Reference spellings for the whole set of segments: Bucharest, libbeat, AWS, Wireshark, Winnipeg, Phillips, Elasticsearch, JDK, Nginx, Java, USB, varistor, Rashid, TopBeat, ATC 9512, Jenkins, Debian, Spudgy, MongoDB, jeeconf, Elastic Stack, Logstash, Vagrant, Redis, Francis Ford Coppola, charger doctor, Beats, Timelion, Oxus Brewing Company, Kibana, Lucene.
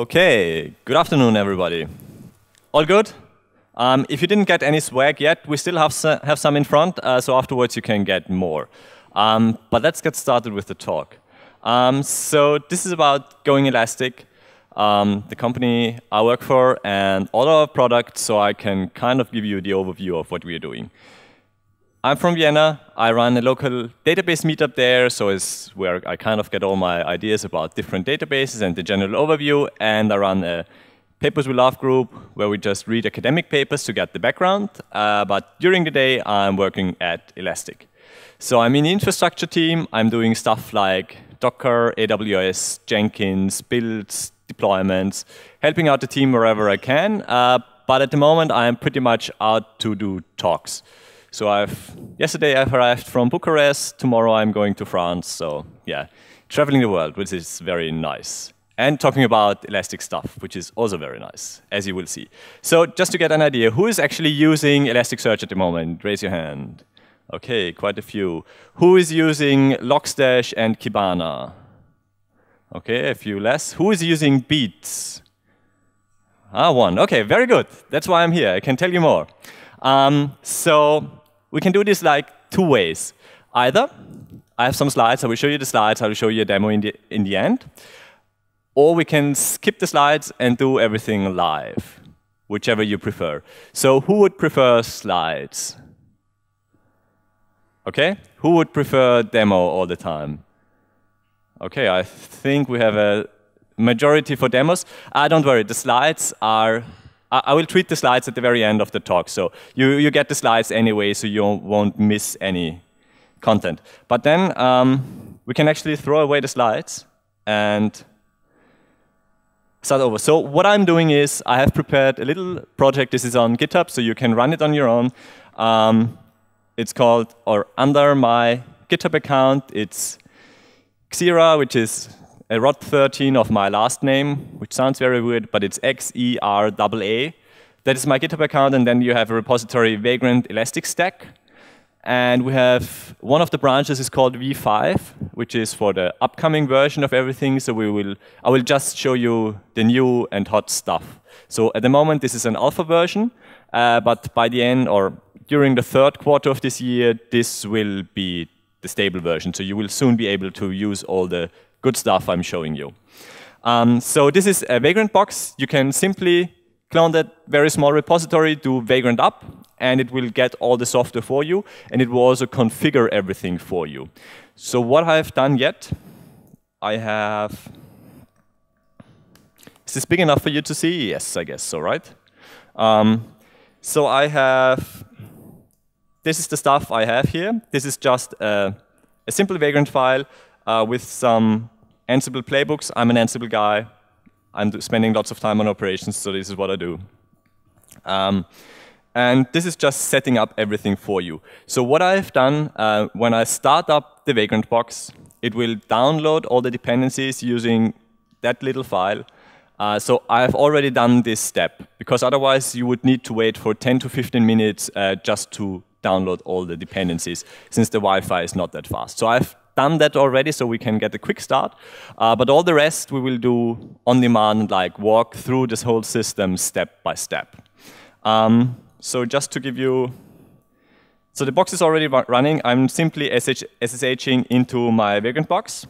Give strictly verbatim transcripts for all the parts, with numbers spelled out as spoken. Okay, good afternoon, everybody. All good? Um, if you didn't get any swag yet, we still have, have some in front, uh, so afterwards you can get more. Um, but let's get started with the talk. Um, so this is about going elastic, um, the company I work for, and all our products, so I can kind of give you the overview of what we are doing. I'm from Vienna. I run a local database meetup there, so it's where I kind of get all my ideas about different databases and the general overview, and I run a Papers We Love group where we just read academic papers to get the background, uh, but during the day I'm working at Elastic. So I'm in the infrastructure team. I'm doing stuff like Docker, A W S, Jenkins, builds, deployments, helping out the team wherever I can, uh, but at the moment I'm pretty much out to do talks. So I've, yesterday I've arrived from Bucharest, tomorrow I'm going to France, so yeah, traveling the world, which is very nice. And talking about Elastic stuff, which is also very nice, as you will see. So just to get an idea, who is actually using Elasticsearch at the moment? Raise your hand. Okay, quite a few. Who is using Logstash and Kibana? Okay, a few less. Who is using Beats? Ah, one. Okay, very good. That's why I'm here. I can tell you more. Um, so we can do this like two ways. Either I have some slides, I will show you the slides, I will show you a demo in the, in the end, or we can skip the slides and do everything live, whichever you prefer. So who would prefer slides? Okay, who would prefer demo all the time? Okay, I think we have a majority for demos. Ah, don't worry, the slides are I will treat the slides at the very end of the talk, so you, you get the slides anyway, so you won't miss any content. But then um, we can actually throw away the slides and start over. So what I'm doing is I have prepared a little project. This is on GitHub, so you can run it on your own. Um, it's called, or under my GitHub account, it's Xira, which is a rot thirteen of my last name, which sounds very weird, but it's X E R A A. That is my GitHub account, and then you have a repository, Vagrant Elastic Stack. And we have one of the branches is called V five, which is for the upcoming version of everything. So we will, I will just show you the new and hot stuff. So at the moment, this is an alpha version, uh, but by the end or during the third quarter of this year, this will be the stable version. So you will soon be able to use all the good stuff I'm showing you. Um, so this is a Vagrant box. You can simply clone that very small repository, do Vagrant up, and it will get all the software for you, and it will also configure everything for you. So what I've done yet, I have... Is this big enough for you to see? Yes, I guess so, right? Um, so I have... This is the stuff I have here. This is just a, a simple Vagrant file. Uh, with some Ansible playbooks. I'm an Ansible guy. I'm spending lots of time on operations, so this is what I do. Um, and this is just setting up everything for you. So what I've done, uh, when I start up the Vagrant box, it will download all the dependencies using that little file. Uh, so I've already done this step, because otherwise you would need to wait for ten to fifteen minutes uh, just to download all the dependencies, since the Wi-Fi is not that fast. So I've done that already, so we can get a quick start. Uh, but all the rest we will do on demand, like walk through this whole system step by step. Um, so just to give you, so the box is already running. I'm simply S S H-ing into my Vagrant box.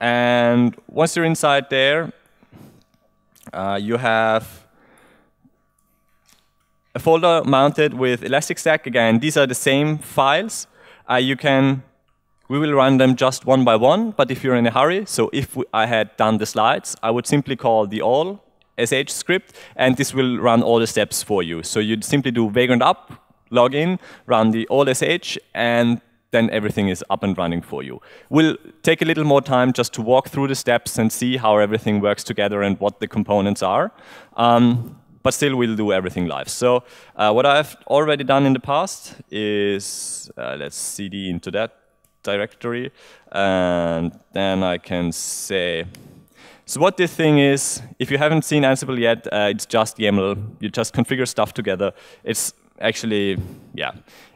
And once you're inside there, uh, you have a folder mounted with Elastic Stack. Again, these are the same files. Uh, you can, we will run them just one by one, but if you're in a hurry, so if we, I had done the slides, I would simply call the all sh script, and this will run all the steps for you. So you'd simply do Vagrant up, log in, run the all sh, and then everything is up and running for you. We'll take a little more time just to walk through the steps and see how everything works together and what the components are. Um, But still, we'll do everything live. So uh, what I've already done in the past is, uh, let's cd into that directory. And then I can say, so what this thing is, if you haven't seen Ansible yet, uh, it's just YAML. You just configure stuff together. It's actually, yeah,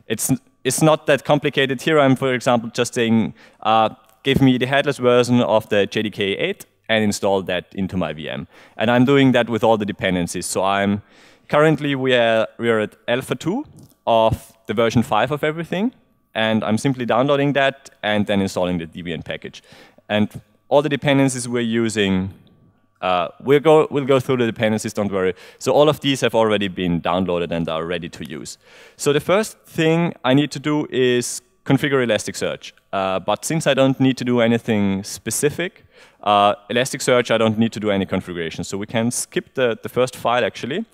it's, it's not that complicated. Here I'm, for example, just saying, uh, give me the headless version of the J D K eight. and install that into my V M. And I'm doing that with all the dependencies. So I'm currently, we are, we are at alpha two of the version five of everything. And I'm simply downloading that and then installing the Debian package. And all the dependencies we're using, uh, we'll, go, we'll go through the dependencies, don't worry. So all of these have already been downloaded and are ready to use. So the first thing I need to do is configure Elasticsearch. Uh, but since I don't need to do anything specific, uh, Elasticsearch, I don't need to do any configuration. So we can skip the, the first file, actually.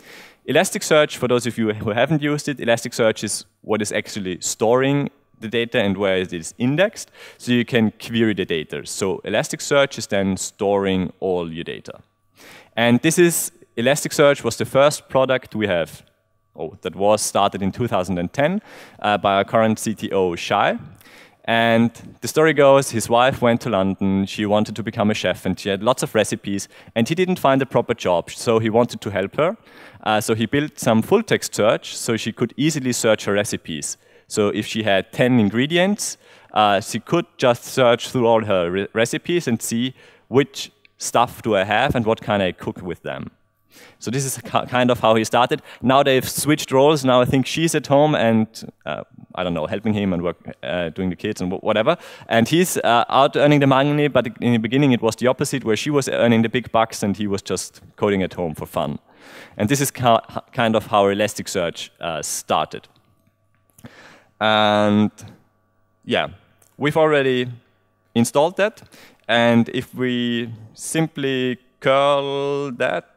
Elasticsearch, for those of you who haven't used it, Elasticsearch is what is actually storing the data and where it is indexed, so you can query the data. So Elasticsearch is then storing all your data. And this is, Elasticsearch was the first product we have, oh, that was started in two thousand ten uh, by our current C T O, Shai. And the story goes, his wife went to London, she wanted to become a chef, and she had lots of recipes, and he didn't find a proper job, so he wanted to help her. Uh, so he built some full-text search, so she could easily search her recipes. So if she had ten ingredients, uh, she could just search through all her re recipes and see which stuff do I have and what can I cook with them. So this is kind of how he started. Now they've switched roles. Now I think she's at home and, uh, I don't know, helping him and work, uh, doing the kids and whatever. And he's uh, out earning the money, but in the beginning it was the opposite, where she was earning the big bucks and he was just coding at home for fun. And this is kind of how Elasticsearch uh, started. And yeah, we've already installed that. And if we simply curl that,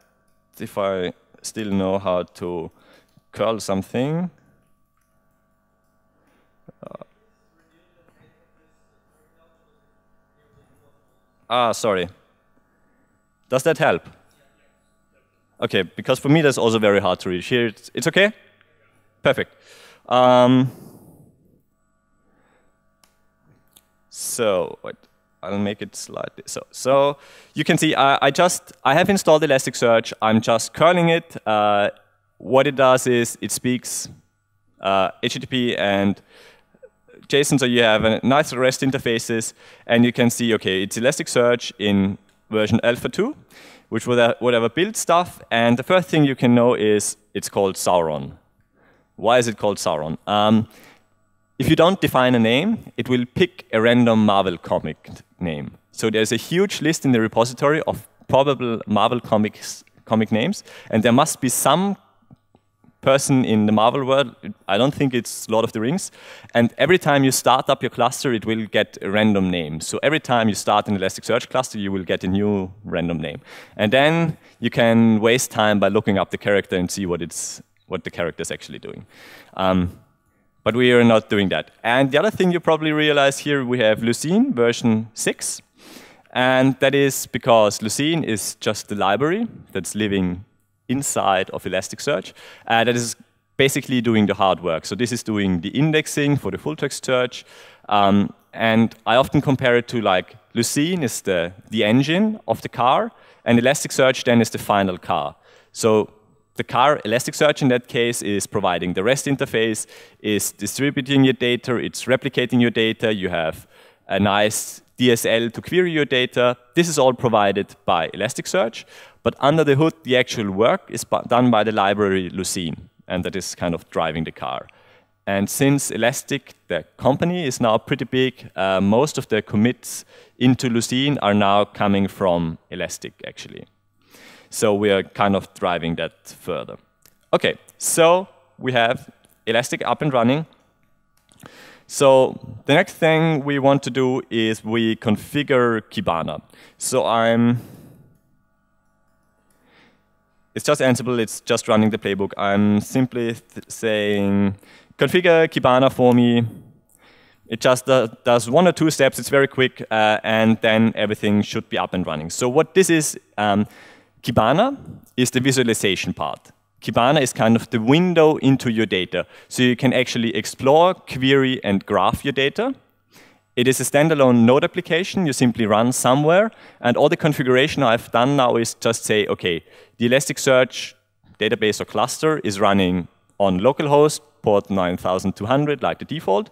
if I still know how to curl something. Uh, ah, sorry. Does that help? OK, because for me, that's also very hard to read. Here, it's, it's OK? Perfect. Um, so what? I'll make it slightly so. So you can see I, I just I have installed Elasticsearch. I'm just curling it. Uh, what it does is it speaks uh, H T T P and JSON, so you have a nice REST interfaces, and you can see okay, it's Elasticsearch in version alpha two, which would have, would have a build stuff. And the first thing you can know is it's called Sauron. Why is it called Sauron? Um, If you don't define a name, it will pick a random Marvel comic name. So there's a huge list in the repository of probable Marvel comics, comic names, and there must be some person in the Marvel world, I don't think it's Lord of the Rings, and every time you start up your cluster, it will get a random name. So every time you start an Elasticsearch cluster, you will get a new random name. And then you can waste time by looking up the character and see what, it's, what the character is actually doing. Um, But we are not doing that. And the other thing you probably realize here, we have Lucene version six. And that is because Lucene is just the library that's living inside of Elasticsearch. Uh, that is basically doing the hard work. So this is doing the indexing for the full-text search. Um, and I often compare it to like Lucene is the, the engine of the car, and Elasticsearch then is the final car. So the car, Elasticsearch in that case, is providing the REST interface, is distributing your data, it's replicating your data, you have a nice D S L to query your data. This is all provided by Elasticsearch, but under the hood, the actual work is done by the library Lucene, and that is kind of driving the car. And since Elastic, the company, is now pretty big, uh, most of the commits into Lucene are now coming from Elastic, actually. So we are kind of driving that further. OK, so we have Elastic up and running. So the next thing we want to do is we configure Kibana. So I'm, it's just Ansible, it's just running the playbook. I'm simply th saying, configure Kibana for me. It just uh, does one or two steps, it's very quick, uh, and then everything should be up and running. So what this is, um, Kibana is the visualization part. Kibana is kind of the window into your data. So you can actually explore, query, and graph your data. It is a standalone node application. You simply run somewhere. And all the configuration I've done now is just say, OK, the Elasticsearch database or cluster is running on localhost, port nine thousand two hundred, like the default.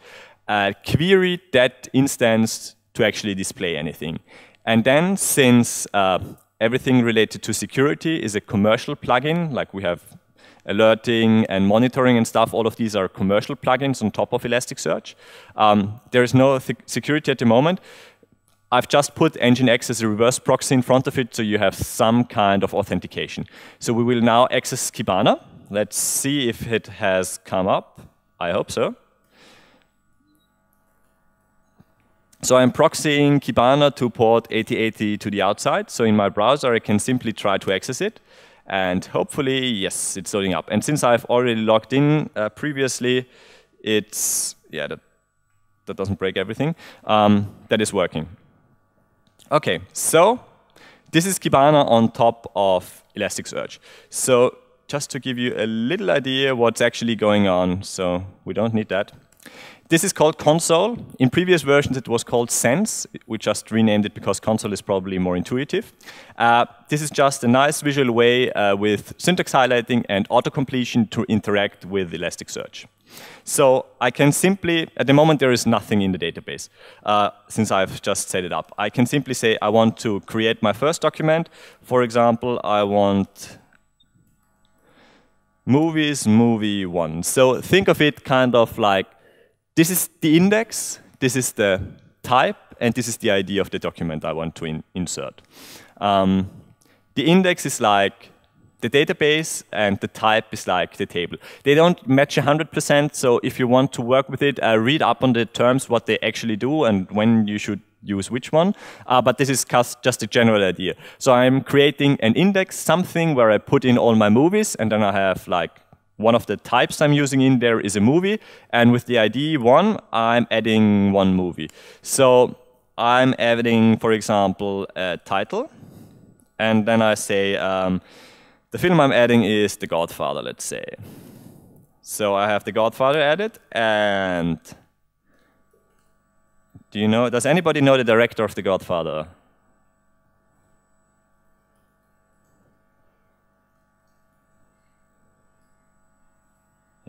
Uh, query that instance to actually display anything. And then since uh, everything related to security is a commercial plugin, like we have alerting and monitoring and stuff, all of these are commercial plugins on top of Elasticsearch. Um, there is no th- security at the moment. I've just put Nginx as a reverse proxy in front of it, so you have some kind of authentication. So we will now access Kibana. Let's see if it has come up. I hope so. So I'm proxying Kibana to port eighty eighty to the outside. So in my browser, I can simply try to access it. And hopefully, yes, it's loading up. And since I've already logged in uh, previously, it's, yeah, that, that doesn't break everything. Um, that is working. OK, so this is Kibana on top of Elasticsearch. So just to give you a little idea what's actually going on, so we don't need that. This is called console. In previous versions, it was called Sense. We just renamed it because console is probably more intuitive. Uh, this is just a nice visual way uh, with syntax highlighting and auto-completion to interact with Elasticsearch. So I can simply, at the moment, there is nothing in the database uh, since I've just set it up. I can simply say I want to create my first document. For example, I want movies, movie one. So think of it kind of like, this is the index, this is the type, and this is the I D of the document I want to in insert. Um, the index is like the database, and the type is like the table. They don't match one hundred percent, so if you want to work with it, uh, read up on the terms, what they actually do, and when you should use which one. Uh, but this is just a general idea. So I'm creating an index, something where I put in all my movies, and then I have like, one of the types I'm using in there is a movie, and with the I D one, I'm adding one movie. So I'm adding, for example, a title, and then I say um, the film I'm adding is The Godfather, let's say. So I have The Godfather added, and do you know? Does anybody know the director of The Godfather?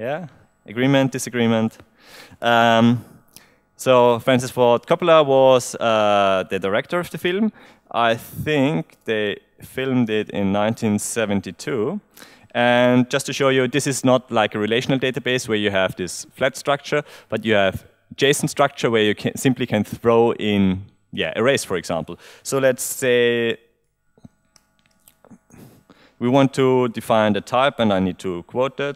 Yeah, agreement, disagreement. Um, so Francis Ford Coppola was uh, the director of the film. I think they filmed it in nineteen seventy-two. And just to show you, this is not like a relational database where you have this flat structure, but you have JSON structure where you can, simply can throw in yeah, arrays, for example. So let's say we want to define the type, and I need to quote that.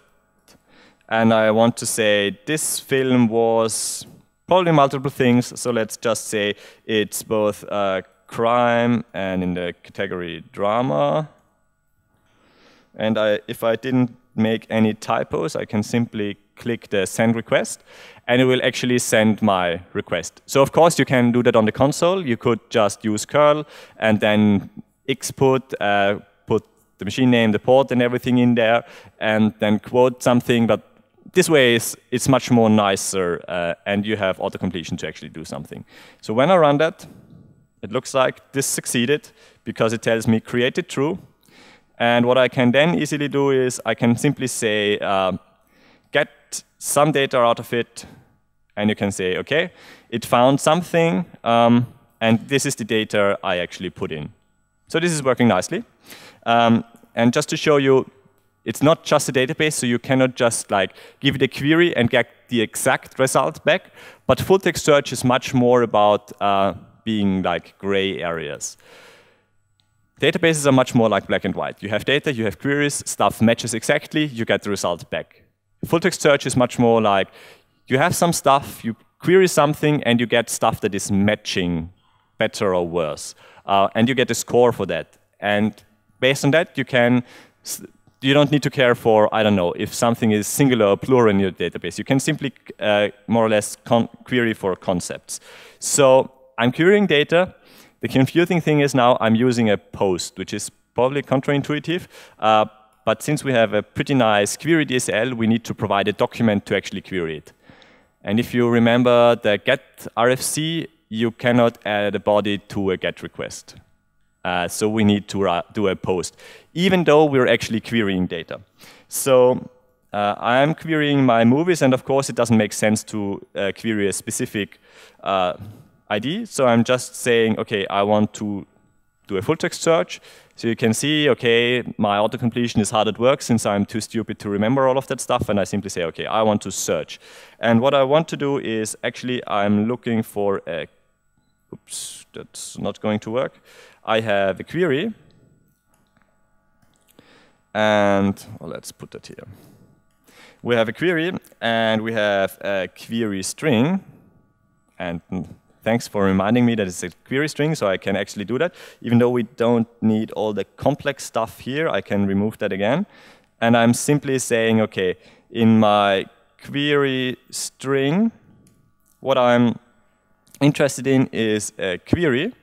And I want to say this film was probably multiple things. So let's just say it's both uh, crime and in the category drama. And I, if I didn't make any typos, I can simply click the send request, and it will actually send my request. So of course, you can do that on the console. You could just use curl and then export. Uh, put the machine name, the port, and everything in there, and then quote something. But this way, is, it's much more nicer, uh, and you have auto-completion to actually do something. So when I run that, it looks like this succeeded, because it tells me created true. And what I can then easily do is I can simply say, uh, get some data out of it, and you can say, OK, it found something, um, and this is the data I actually put in. So this is working nicely. Um, and just to show you, it's not just a database, so you cannot just like give it a query and get the exact result back. But full-text search is much more about uh, being like gray areas. Databases are much more like black and white. You have data, you have queries, stuff matches exactly, you get the result back. Full-text search is much more like you have some stuff, you query something, and you get stuff that is matching better or worse. Uh, and you get a score for that. And based on that, you can... You don't need to care for, I don't know, if something is singular or plural in your database. You can simply uh, more or less con query for concepts. So I'm querying data. The confusing thing is now I'm using a post, which is probably counterintuitive. Uh, but since we have a pretty nice query D S L, we need to provide a document to actually query it. And if you remember the get R F C, you cannot add a body to a get request. Uh, so we need to do a post, even though we're actually querying data. So uh, I'm querying my movies, and of course, it doesn't make sense to uh, query a specific uh, I D. So I'm just saying, okay, I want to do a full text search. So you can see, okay, my auto-completion is hard at work since I'm too stupid to remember all of that stuff, and I simply say, okay, I want to search. And what I want to do is, actually, I'm looking for a, oops, that's not going to work. I have a query, and well, let's put that here. We have a query, and we have a query string, and thanks for reminding me that it's a query string, so I can actually do that. Even though we don't need all the complex stuff here, I can remove that again. And I'm simply saying, okay, in my query string, what I'm interested in is a query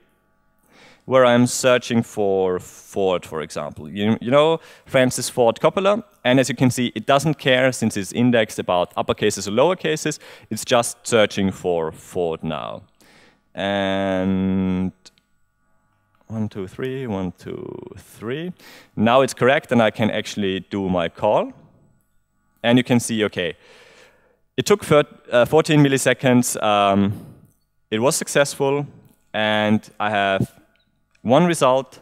where I'm searching for Ford, for example. You, you know, Francis Ford Coppola, and as you can see, it doesn't care since it's indexed about upper cases or lower cases. It's just searching for Ford now. And one, two, three, one, two, three. Now it's correct, and I can actually do my call. And you can see, okay, it took fourteen milliseconds. Um, it was successful, and I have one result,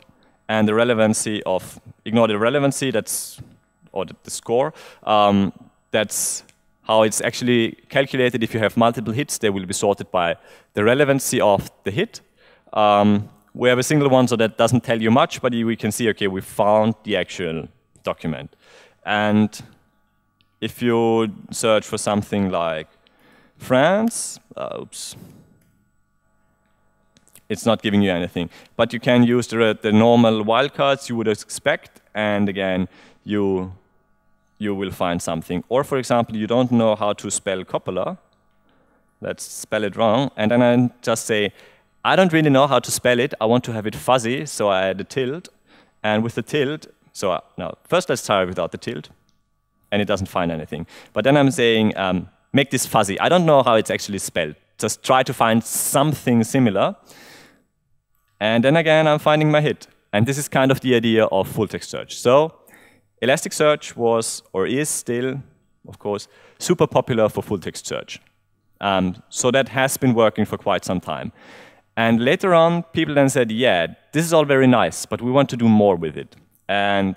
and the relevancy of, ignore the relevancy, that's, or the, the score, um, that's how it's actually calculated. If you have multiple hits, they will be sorted by the relevancy of the hit. Um, we have a single one, so that doesn't tell you much, but we can see, okay, we found the actual document. And if you search for something like France, uh, oops, it's not giving you anything. But you can use the, the normal wildcards you would expect, and again, you, you will find something. Or for example, you don't know how to spell Coppola. Let's spell it wrong. And then I just say, I don't really know how to spell it. I want to have it fuzzy, so I add a tilde. And with the tilde, so I, no, first let's try without the tilde. And it doesn't find anything. But then I'm saying, um, make this fuzzy. I don't know how it's actually spelled. Just try to find something similar. And then again, I'm finding my hit. And this is kind of the idea of full-text search. So Elasticsearch was, or is still, of course, super popular for full-text search. Um, so that has been working for quite some time. And later on, people then said, yeah, this is all very nice, but we want to do more with it. And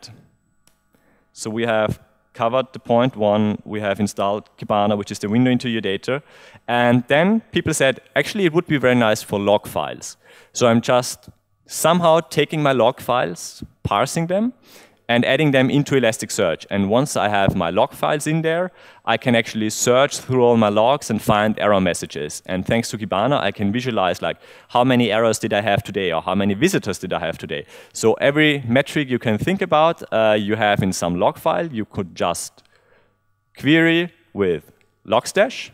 so we have covered the point one. We have installed Kibana, which is the window into your data. And then people said, actually, it would be very nice for log files. So I'm just somehow taking my log files, parsing them, and adding them into Elasticsearch. And once I have my log files in there, I can actually search through all my logs and find error messages. And thanks to Kibana, I can visualize like how many errors did I have today, or how many visitors did I have today. So every metric you can think about, uh, you have in some log file. You could just query with Logstash,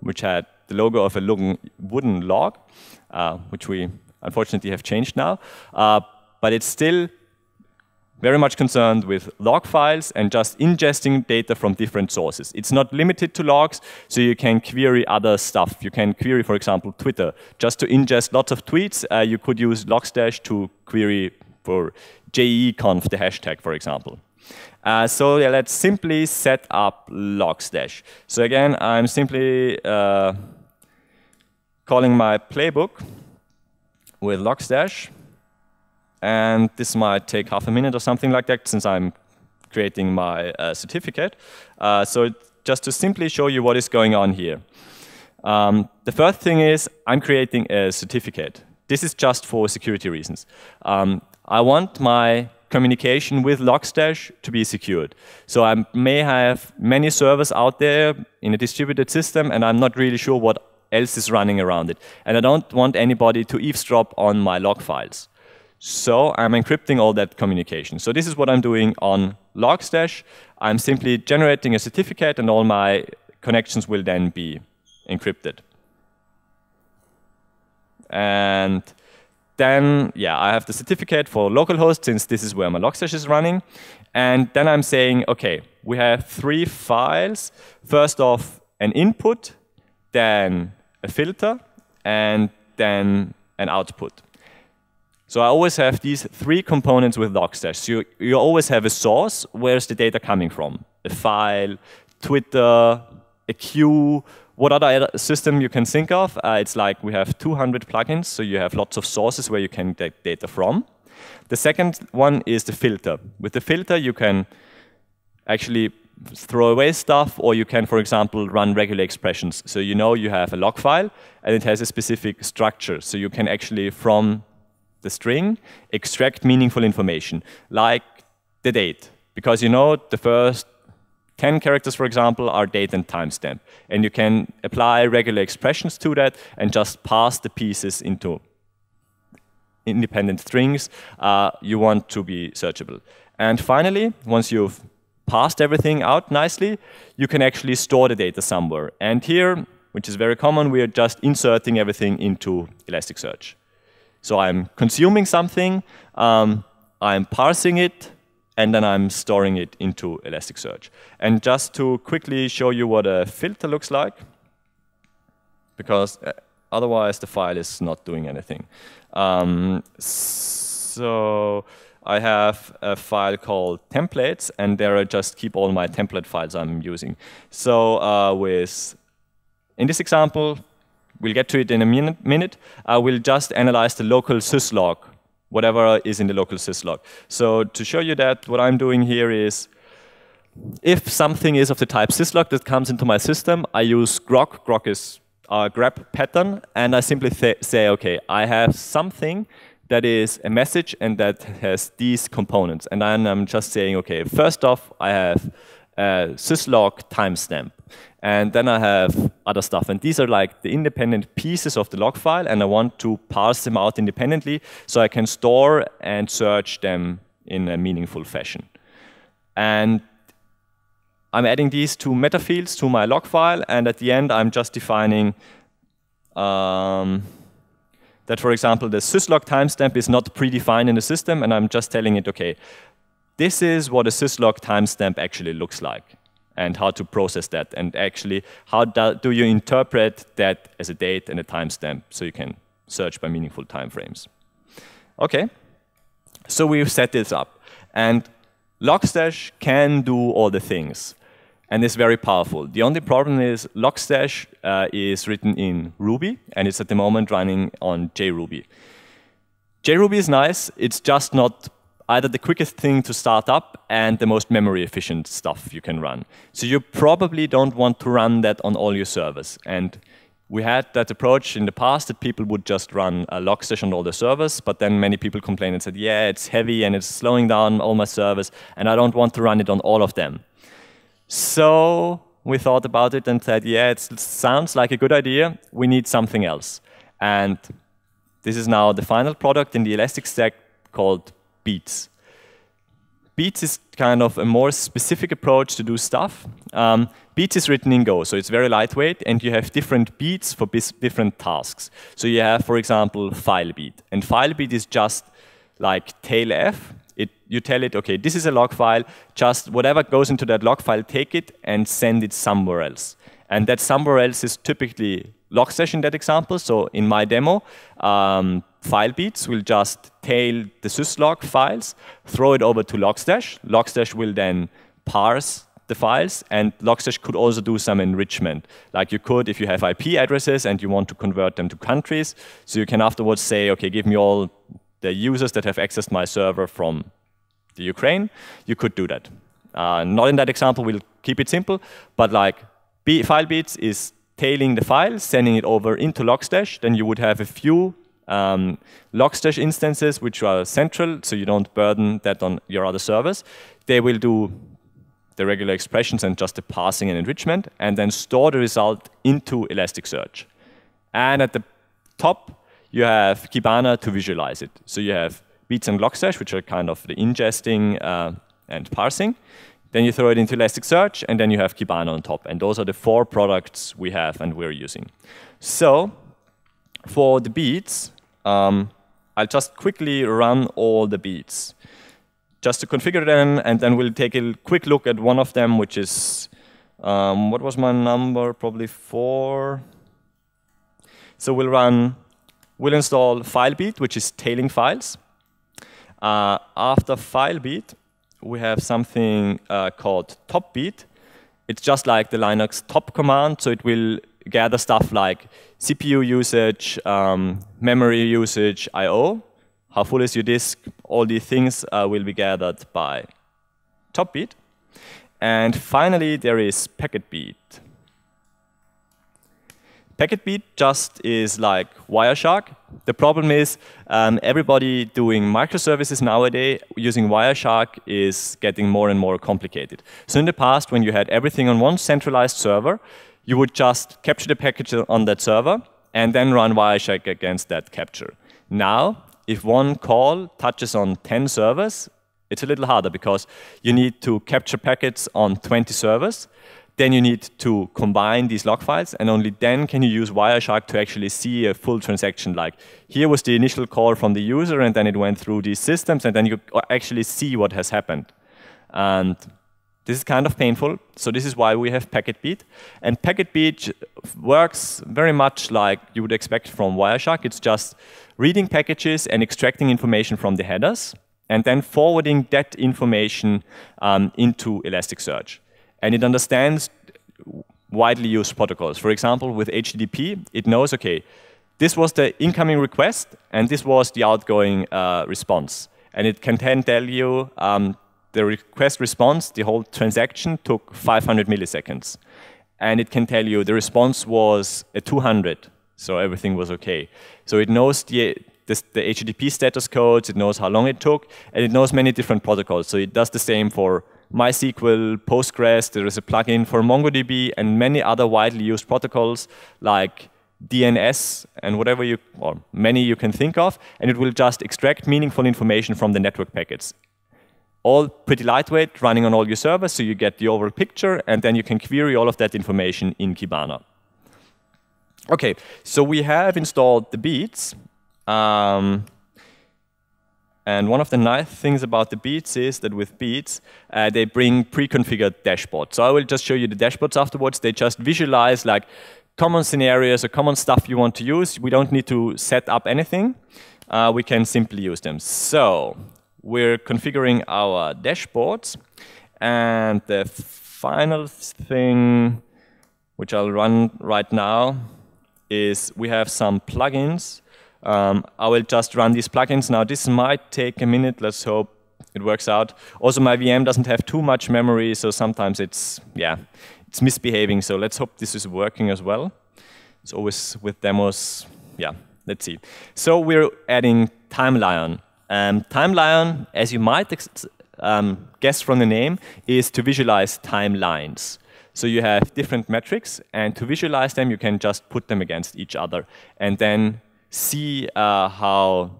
which had the logo of a wooden log, uh, which we unfortunately have changed now. Uh, but it's still very much concerned with log files and just ingesting data from different sources. It's not limited to logs, so you can query other stuff. You can query, for example, Twitter. Just to ingest lots of tweets, uh, you could use Logstash to query for jeconf, the hashtag, for example. Uh, so yeah, let's simply set up Logstash. So again, I'm simply uh, calling my playbook with Logstash. And this might take half a minute or something like that, since I'm creating my uh, certificate. Uh, so just to simply show you what is going on here. Um, the first thing is I'm creating a certificate. This is just for security reasons. Um, I want my communication with Logstash to be secured. So I may have many servers out there in a distributed system, and I'm not really sure what else is running around it. And I don't want anybody to eavesdrop on my log files. So I'm encrypting all that communication. So this is what I'm doing on Logstash. I'm simply generating a certificate, and all my connections will then be encrypted. And then, yeah, I have the certificate for localhost, since this is where my Logstash is running. And then I'm saying, OK, we have three files. First off, an input, then a filter, and then an output. So I always have these three components with Logstash. So you, you always have a source. Where's the data coming from? A file, Twitter, a queue. What other system you can think of? Uh, it's like we have two hundred plugins, so you have lots of sources where you can get data from. The second one is the filter. With the filter, you can actually throw away stuff, or you can, for example, run regular expressions. So you know you have a log file, and it has a specific structure. So you can actually, from the string, extract meaningful information, like the date, because you know the first ten characters, for example, are date and timestamp. And you can apply regular expressions to that and just pass the pieces into independent strings uh, you want to be searchable. And finally, once you've passed everything out nicely, you can actually store the data somewhere. And here, which is very common, we are just inserting everything into Elasticsearch. So I'm consuming something, um, I'm parsing it, and then I'm storing it into Elasticsearch. And just to quickly show you what a filter looks like, because otherwise the file is not doing anything. Um, so I have a file called templates, and there I just keep all my template files I'm using. So uh, with, in this example, we'll get to it in a minute, minute. I will just analyze the local syslog, whatever is in the local syslog. So to show you that, what I'm doing here is, if something is of the type syslog that comes into my system, I use grok. Grok is a grep pattern, and I simply say, okay, I have something that is a message and that has these components. And then I'm just saying, okay, first off, I have a syslog timestamp. And then I have other stuff. And these are like the independent pieces of the log file, and I want to parse them out independently so I can store and search them in a meaningful fashion. And I'm adding these two meta fields to my log file, and at the end I'm just defining um, that, for example, the syslog timestamp is not predefined in the system, and I'm just telling it, okay, this is what a syslog timestamp actually looks like, and how to process that, and actually how do you interpret that as a date and a timestamp so you can search by meaningful timeframes. Okay, so we've set this up, and Logstash can do all the things, and it's very powerful. The only problem is Logstash uh, is written in Ruby, and it's at the moment running on JRuby. JRuby is nice, it's just not either the quickest thing to start up and the most memory-efficient stuff you can run. So you probably don't want to run that on all your servers. And we had that approach in the past that people would just run a Logstash on all the servers, but then many people complained and said, yeah, it's heavy and it's slowing down all my servers, and I don't want to run it on all of them. So we thought about it and said, yeah, it sounds like a good idea. We need something else. And this is now the final product in the Elastic Stack called Beats. Beats is kind of a more specific approach to do stuff. Um, Beats is written in Go, so it's very lightweight, and you have different beats for different tasks. So you have, for example, FileBeat. And FileBeat is just like tail F. It, you tell it, okay, this is a log file, just whatever goes into that log file, take it and send it somewhere else. And that somewhere else is typically Logstash in that example. So in my demo, um, FileBeats will just tail the syslog files, throw it over to Logstash. Logstash will then parse the files, and Logstash could also do some enrichment. Like you could, if you have I P addresses and you want to convert them to countries, so you can afterwards say, okay, give me all the users that have accessed my server from the Ukraine. You could do that. Uh, not in that example, we'll keep it simple, but like FileBeats is tailing the file, sending it over into Logstash, then you would have a few Um, Logstash instances, which are central, so you don't burden that on your other servers. They will do the regular expressions and just the parsing and enrichment, and then store the result into Elasticsearch. And at the top, you have Kibana to visualize it. So you have Beats and Logstash, which are kind of the ingesting uh, and parsing. Then you throw it into Elasticsearch, and then you have Kibana on top. And those are the four products we have and we're using. So for the Beats, Um, I'll just quickly run all the beats just to configure them, and then we'll take a quick look at one of them, which is, um, what was my number? Probably four. So we'll run, we'll install FileBeat, which is tailing files. Uh, after FileBeat, we have something uh, called TopBeat, It's just like the Linux top command, so it will gather stuff like C P U usage, um, memory usage, I O, how full is your disk, all these things uh, will be gathered by TopBeat. And finally, there is PacketBeat. PacketBeat just is like Wireshark. The problem is um, everybody doing microservices nowadays using Wireshark is getting more and more complicated. So in the past, when you had everything on one centralized server, you would just capture the package on that server and then run Wireshark against that capture. Now, if one call touches on ten servers, it's a little harder because you need to capture packets on twenty servers. Then you need to combine these log files, and only then can you use Wireshark to actually see a full transaction. Like, here was the initial call from the user, and then it went through these systems, and then you actually see what has happened. And this is kind of painful, so this is why we have PacketBeat. And PacketBeat works very much like you would expect from Wireshark. It's just reading packages and extracting information from the headers, and then forwarding that information um, into Elasticsearch. And it understands widely used protocols. For example, with H T T P, it knows, OK, this was the incoming request, and this was the outgoing uh, response. And it can then tell you um, the request response, the whole transaction took five hundred milliseconds. And it can tell you the response was a two hundred, so everything was OK. So it knows the, the, the H T T P status codes, it knows how long it took, and it knows many different protocols. So it does the same for MySQL, Postgres, there is a plugin for MongoDB, and many other widely used protocols like D N S and whatever you, or many you can think of, and it will just extract meaningful information from the network packets. All pretty lightweight, running on all your servers, so you get the overall picture, and then you can query all of that information in Kibana. Okay, so we have installed the Beats. Um, And one of the nice things about the Beats is that with Beats, uh, they bring pre-configured dashboards. So I will just show you the dashboards afterwards. They just visualize like common scenarios or common stuff you want to use. We don't need to set up anything. Uh, we can simply use them. So we're configuring our dashboards. And the final thing, which I'll run right now, is we have some plugins. Um, I will just run these plugins. Now, this might take a minute. Let's hope it works out. Also, my V M doesn't have too much memory, so sometimes it's, yeah, it's misbehaving. So let's hope this is working as well. It's always with demos. Yeah, let's see. So we're adding Timelion. Um, Timelion, as you might ex um, guess from the name, is to visualize timelines. So you have different metrics, and to visualize them, you can just put them against each other, and then see uh, how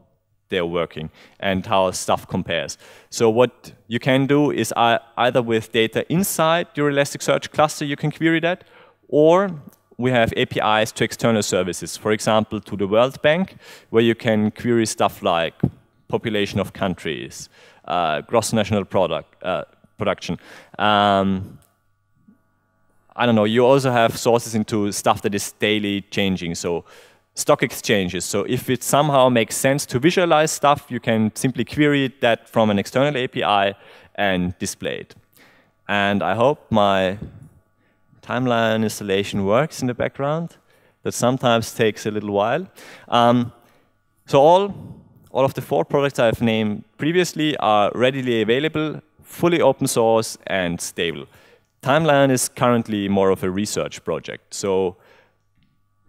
they're working and how stuff compares. So what you can do is uh, either with data inside your Elasticsearch cluster, you can query that, or we have A P Is to external services, for example, to the World Bank, where you can query stuff like population of countries, uh, gross national product, uh, production. Um, I don't know, you also have sources into stuff that is daily changing. So stock exchanges, so if it somehow makes sense to visualize stuff, you can simply query that from an external A P I and display it. And I hope my timeline installation works in the background. That sometimes takes a little while. Um, so all, all of the four products I've named previously are readily available, fully open source, and stable. Timeline is currently more of a research project. So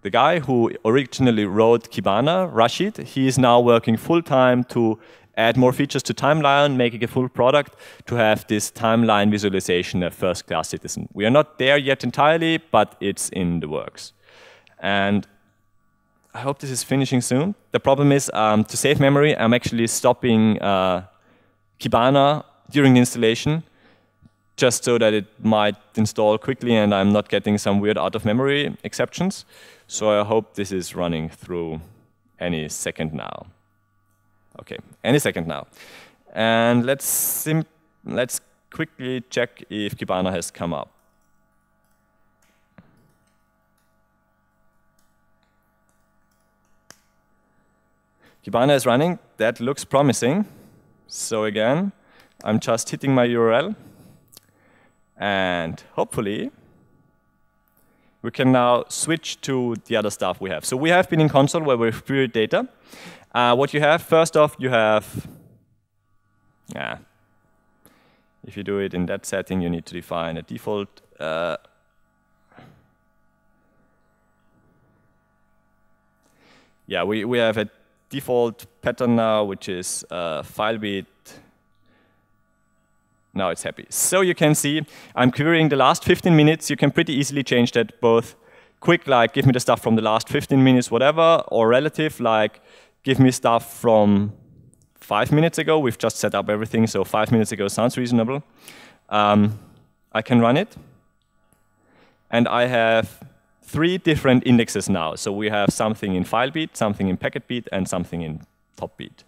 the guy who originally wrote Kibana, Rashid, he is now working full-time to add more features to Timelion, making a full product to have this timeline visualization a first-class citizen. We are not there yet entirely, but it's in the works. And I hope this is finishing soon. The problem is, um, to save memory, I'm actually stopping uh, Kibana during the installation, just so that it might install quickly and I'm not getting some weird out-of-memory exceptions. So I hope this is running through any second now. OK, any second now. And let's, sim let's quickly check if Kibana has come up. Kibana is running. That looks promising. So again, I'm just hitting my U R L. And hopefully, we can now switch to the other stuff we have. So we have been in console where we've queried data. Uh, what you have, first off, you have, yeah. If you do it in that setting, you need to define a default. Uh, yeah, we, we have a default pattern now, which is uh, FileBeat. Now it's happy. So you can see I'm querying the last fifteen minutes. You can pretty easily change that both quick, like give me the stuff from the last fifteen minutes, whatever, or relative, like give me stuff from five minutes ago. We've just set up everything, so five minutes ago sounds reasonable. Um, I can run it. And I have three different indexes now. So we have something in FileBeat, something in PacketBeat, and something in TopBeat.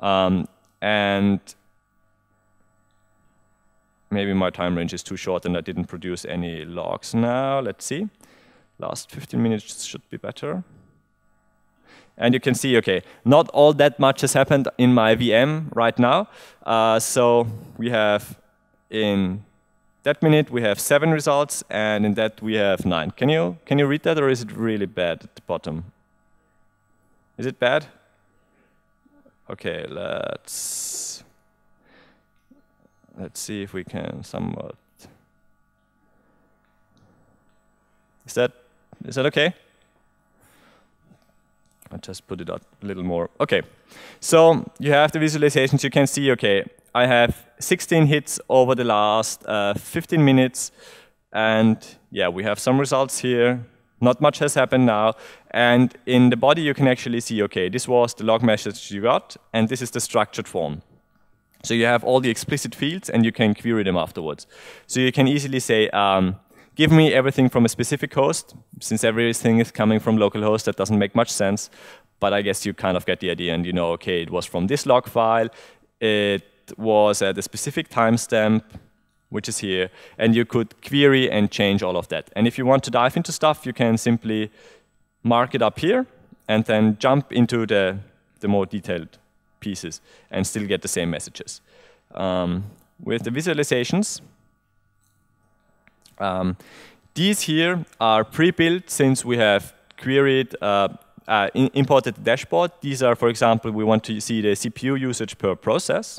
Um, and maybe my time range is too short and I didn't produce any logs now. Let's see. Last fifteen minutes should be better. And you can see, OK, not all that much has happened in my V M right now. Uh, so we have, in that minute, we have seven results. And in that, we have nine. Can you, can you read that, or is it really bad at the bottom? Is it bad? OK, let's... Let's see if we can somewhat. Is that is that okay? I'll just put it up a little more. Okay, so you have the visualizations. You can see, okay, I have sixteen hits over the last uh, fifteen minutes, and yeah, we have some results here. Not much has happened now. And in the body, you can actually see, okay, this was the log message you got, and this is the structured form. So you have all the explicit fields, and you can query them afterwards. So you can easily say, um, give me everything from a specific host. Since everything is coming from localhost, that doesn't make much sense. But I guess you kind of get the idea, and you know, OK, it was from this log file. It was at a specific timestamp, which is here. And you could query and change all of that. And if you want to dive into stuff, you can simply mark it up here, and then jump into the, the more detailed pieces and still get the same messages. Um, with the visualizations, um, these here are pre-built since we have queried, uh, uh, imported the dashboard. These are, for example, we want to see the C P U usage per process.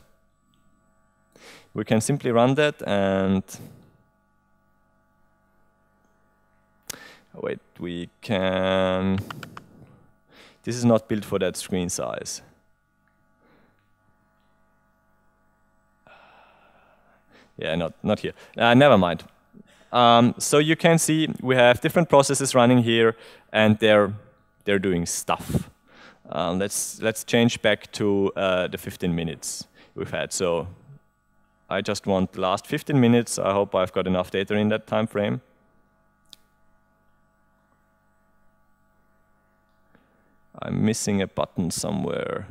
We can simply run that and wait, we can, this is not built for that screen size. Yeah, not, not here. Uh, never mind. Um, so you can see we have different processes running here, and they're they're doing stuff. Um, let's let's change back to uh, the fifteen minutes we've had. So I just want the last fifteen minutes. I hope I've got enough data in that time frame. I'm missing a button somewhere.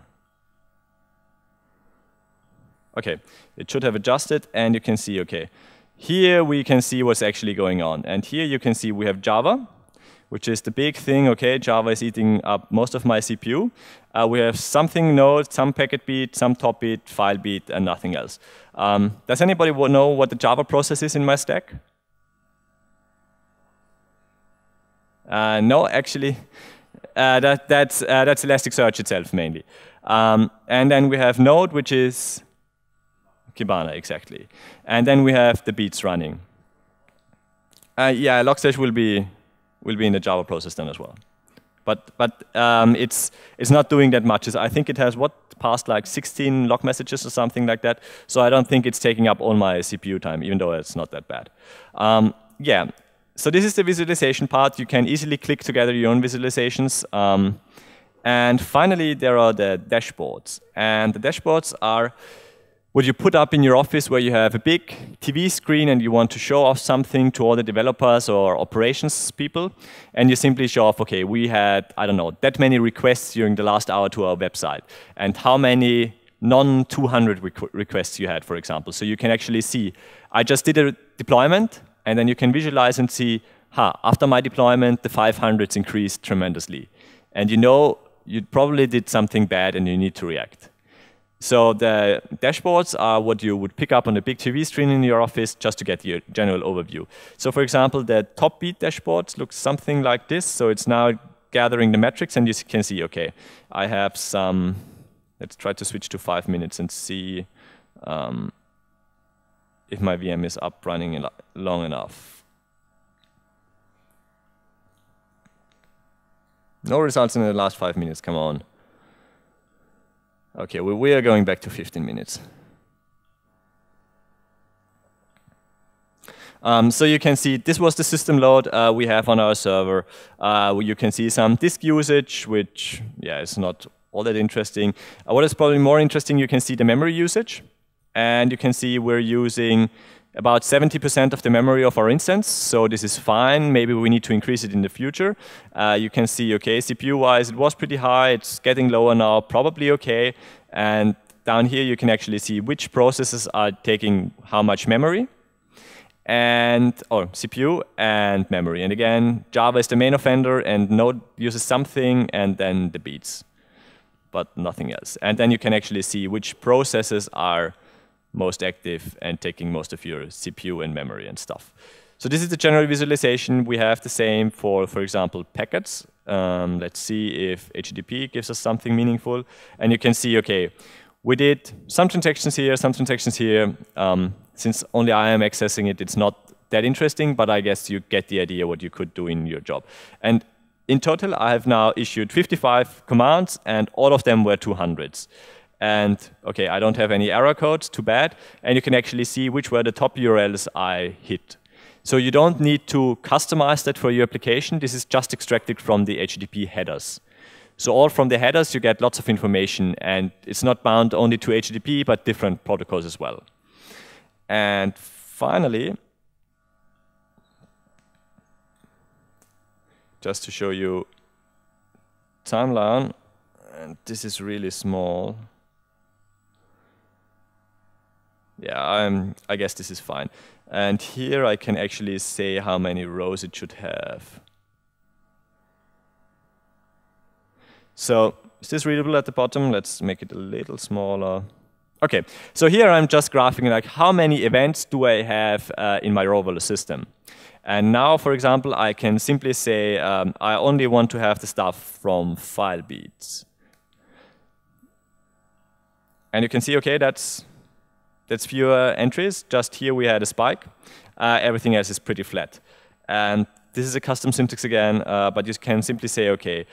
OK, it should have adjusted, and you can see, OK, here we can see what's actually going on. And here you can see we have Java, which is the big thing. OK, Java is eating up most of my C P U. Uh, we have something node, some packet beat, some top beat, file beat, and nothing else. Um, does anybody know what the Java process is in my stack? Uh, no, actually. Uh, that, that's, uh, that's Elasticsearch itself, mainly. Um, and then we have node, which is Kibana, exactly. And then we have the Beats running. Uh, yeah, Logstash will be will be in the Java process then as well. But but um, it's it's not doing that much. I think it has what passed like sixteen log messages or something like that. So I don't think it's taking up all my C P U time, even though it's not that bad. Um, yeah. So this is the visualization part. You can easily click together your own visualizations. Um, and finally, there are the dashboards. And the dashboards are what you put up in your office where you have a big T V screen and you want to show off something to all the developers or operations people. And you simply show off, OK, we had, I don't know, that many requests during the last hour to our website. And how many non two hundred requests you had, for example. So you can actually see, I just did a deployment. And then you can visualize and see, ha, after my deployment, the five hundreds increased tremendously. And you know you probably did something bad and you need to react. So the dashboards are what you would pick up on a big T V screen in your office just to get your general overview. So for example, the TopBeat dashboard looks something like this. So it's now gathering the metrics, and you can see, okay, I have some, let's try to switch to five minutes and see um, if my V M is up running long enough. No results in the last five minutes, come on. Okay, well, we are going back to fifteen minutes. Um, so you can see this was the system load uh, we have on our server. Uh, you can see some disk usage, which, yeah, is not all that interesting. Uh, what is probably more interesting, you can see the memory usage. And you can see we're using about seventy percent of the memory of our instance, so this is fine. Maybe we need to increase it in the future. Uh, you can see, okay, C P U-wise, it was pretty high. It's getting lower now, probably okay. And down here, you can actually see which processes are taking how much memory, and or C P U and memory. And again, Java is the main offender, and Node uses something, and then the Beats, but nothing else. And then you can actually see which processes are most active and taking most of your C P U and memory and stuff. So this is the general visualization. We have the same for, for example, packets. Um, let's see if H T T P gives us something meaningful. And you can see, okay, we did some transactions here, some transactions here. Um, since only I am accessing it, it's not that interesting, but I guess you get the idea what you could do in your job. And in total, I have now issued fifty-five commands, and all of them were two hundreds. And okay, I don't have any error codes, too bad. And you can actually see which were the top U R Ls I hit. So you don't need to customize that for your application. This is just extracted from the H T T P headers. So all from the headers, you get lots of information, and it's not bound only to H T T P, but different protocols as well. And finally, just to show you Timelion, and this is really small. Yeah, I'm, I guess this is fine. And here I can actually say how many rows it should have. So is this readable at the bottom? Let's make it a little smaller. OK, so here I'm just graphing like how many events do I have uh, in my row modeler system. And now, for example, I can simply say um, I only want to have the stuff from FileBeat. And you can see, OK, that's That's fewer entries. Just here we had a spike. Uh, everything else is pretty flat. And this is a custom syntax again, uh, but you can simply say, OK,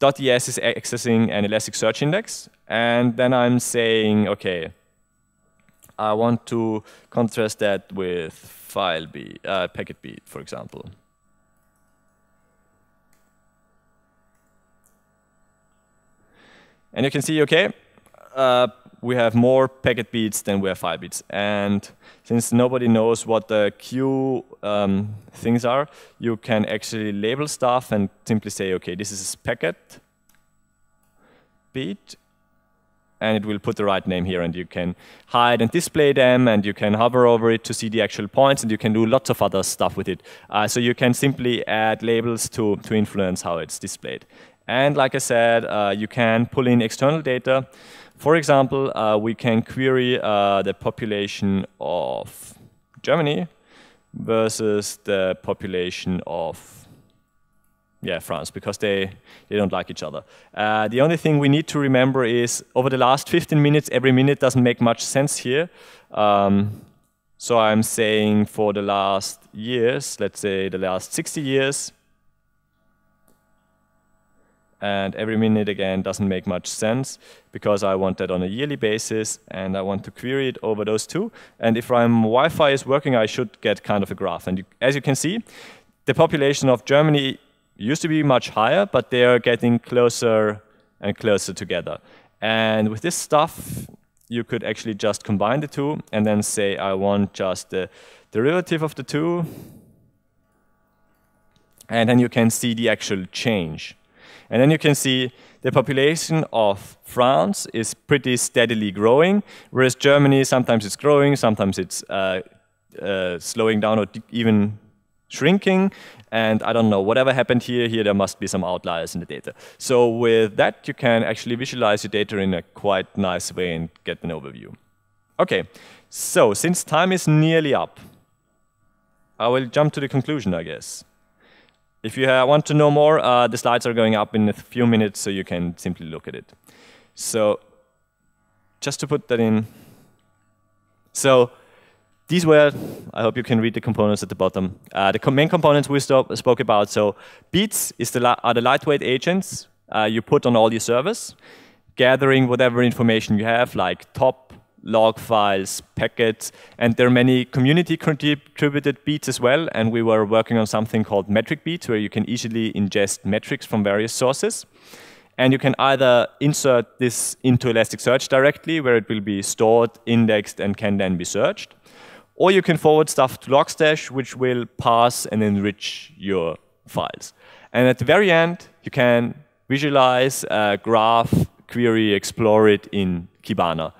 .es is accessing an Elasticsearch index. And then I'm saying, OK, I want to contrast that with FileBeat, uh, PacketBeat, for example. And you can see, OK, uh, we have more packet beats than we have file beats. And since nobody knows what the queue um, things are, you can actually label stuff and simply say, OK, this is packet beat. And it will put the right name here. And you can hide and display them. And you can hover over it to see the actual points. And you can do lots of other stuff with it. Uh, so you can simply add labels to, to influence how it's displayed. And like I said, uh, you can pull in external data. For example, uh, we can query uh, the population of Germany versus the population of yeah, France, because they, they don't like each other. Uh, the only thing we need to remember is over the last fifteen minutes, every minute doesn't make much sense here. Um, so I'm saying for the last years, let's say the last sixty years, and every minute, again, doesn't make much sense, because I want that on a yearly basis, and I want to query it over those two. And if my Wi-Fi is working, I should get kind of a graph. And you, as you can see, the population of Germany used to be much higher, but they are getting closer and closer together. And with this stuff, you could actually just combine the two, and then say, I want just the derivative of the two. And then you can see the actual change. And then you can see the population of France is pretty steadily growing, whereas Germany, sometimes it's growing, sometimes it's uh, uh, slowing down or even shrinking. And I don't know, whatever happened here, here there must be some outliers in the data. So with that, you can actually visualize your data in a quite nice way and get an overview. OK, so since time is nearly up, I will jump to the conclusion, I guess. If you uh, want to know more, uh, the slides are going up in a few minutes, so you can simply look at it. So just to put that in. So these were, I hope you can read the components at the bottom, uh, the main components we spoke about. So Beats is the are the lightweight agents uh, you put on all your servers, gathering whatever information you have, like top, log files, packets, and there are many community contributed beats as well, and we were working on something called metric beats, where you can easily ingest metrics from various sources. And you can either insert this into Elasticsearch directly, where it will be stored, indexed, and can then be searched. Or you can forward stuff to Logstash, which will parse and enrich your files. And at the very end, you can visualize, uh, graph, query, explore it in Kibana.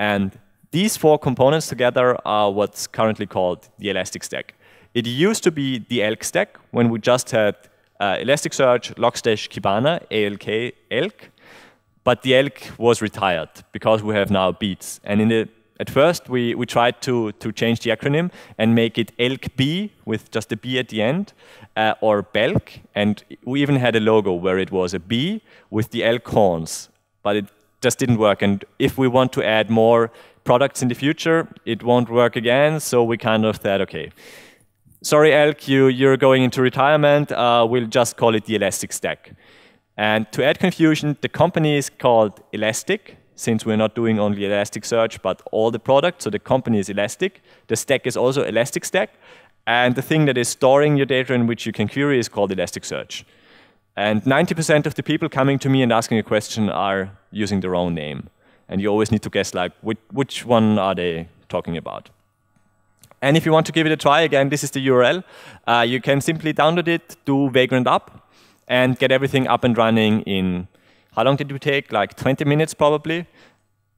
And these four components together are what's currently called the Elastic Stack. It used to be the E L K stack, when we just had Uh, Elasticsearch, Logstash, Kibana, A L K, E L K, but the E L K was retired because we have now Beats. And in the, at first, we, we tried to, to change the acronym and make it E L K B with just a B at the end, uh, or B E L K, and we even had a logo where it was a B with the E L K horns, but it just didn't work. And if we want to add more products in the future, it won't work again, so we kind of thought, okay, sorry, Elk, you, you're going into retirement. Uh, we'll just call it the Elastic Stack. And to add confusion, the company is called Elastic, since we're not doing only Elasticsearch, but all the products. So the company is Elastic. The stack is also Elastic Stack. And the thing that is storing your data in which you can query is called Elasticsearch. And ninety percent of the people coming to me and asking a question are using their own name. And you always need to guess, like, which, which one are they talking about? And if you want to give it a try, again, this is the U R L. Uh, you can simply download it, do Vagrant up, and get everything up and running in, how long did it take? Like twenty minutes, probably,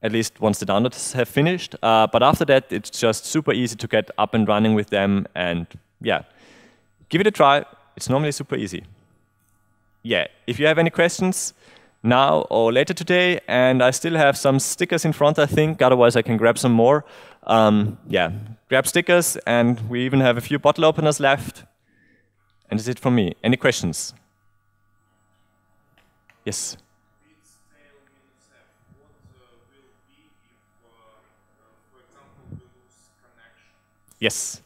at least once the downloads have finished. Uh, but after that, it's just super easy to get up and running with them. And yeah, give it a try. It's normally super easy. Yeah, if you have any questions, now or later today, and I still have some stickers in front, I think. Otherwise, I can grab some more. Um, yeah, grab stickers, and we even have a few bottle openers left. And that's it from me. Any questions? Yes? Yes.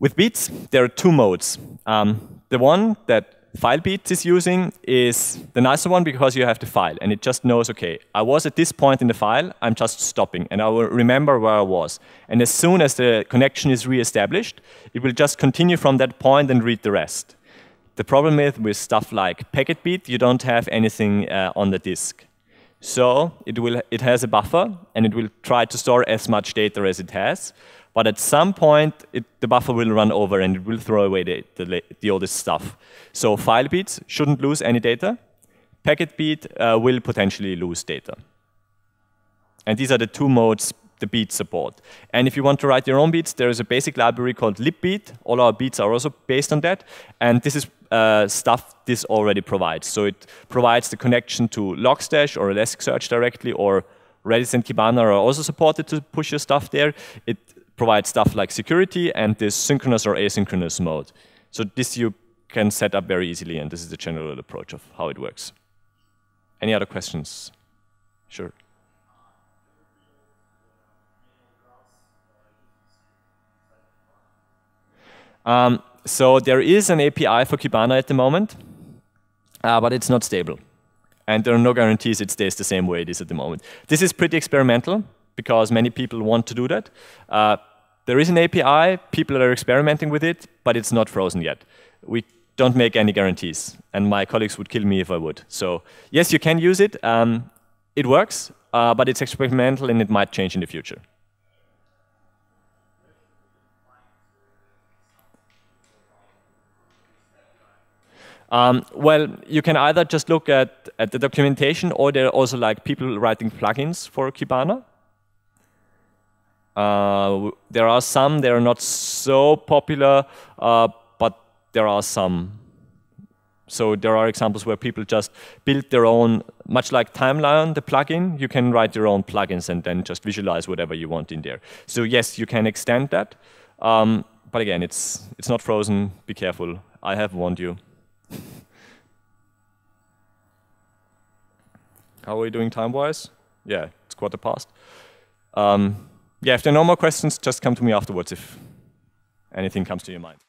With Beats, there are two modes. Um, the one that FileBeat is using is the nicer one because you have the file, and it just knows, okay, I was at this point in the file, I'm just stopping, and I will remember where I was. And as soon as the connection is reestablished, it will just continue from that point and read the rest. The problem is with stuff like PacketBeat, you don't have anything uh, on the disk. So it, will, it has a buffer, and it will try to store as much data as it has. But at some point, it, the buffer will run over, and it will throw away the, the, the oldest stuff. So FileBeat shouldn't lose any data. PacketBeat uh, will potentially lose data. And these are the two modes the beats support. And if you want to write your own beats, there is a basic library called libbeat. All our beats are also based on that. And this is uh, stuff this already provides. So it provides the connection to Logstash or Elasticsearch directly, or Redis and Kibana are also supported to push your stuff there. It provides stuff like security and this synchronous or asynchronous mode. So this you can set up very easily, and this is the general approach of how it works. Any other questions? Sure. Um, so there is an A P I for Kibana at the moment, uh, but it's not stable. And there are no guarantees it stays the same way it is at the moment. This is pretty experimental, because many people want to do that. Uh, there is an A P I, people are experimenting with it, but it's not frozen yet. We don't make any guarantees, and my colleagues would kill me if I would. So yes, you can use it. Um, it works, uh, but it's experimental, and it might change in the future. Um, well, you can either just look at, at the documentation, or there are also like people writing plugins for Kibana. Uh, there are some, they are not so popular, uh, but there are some. So there are examples where people just build their own, much like Timelion, the plugin, you can write your own plugins and then just visualize whatever you want in there. So yes, you can extend that. Um, but again, it's, it's not frozen. Be careful. I have warned you. How are we doing time-wise? Yeah, it's quarter past. Um, yeah, if there are no more questions, just come to me afterwards if anything comes to your mind.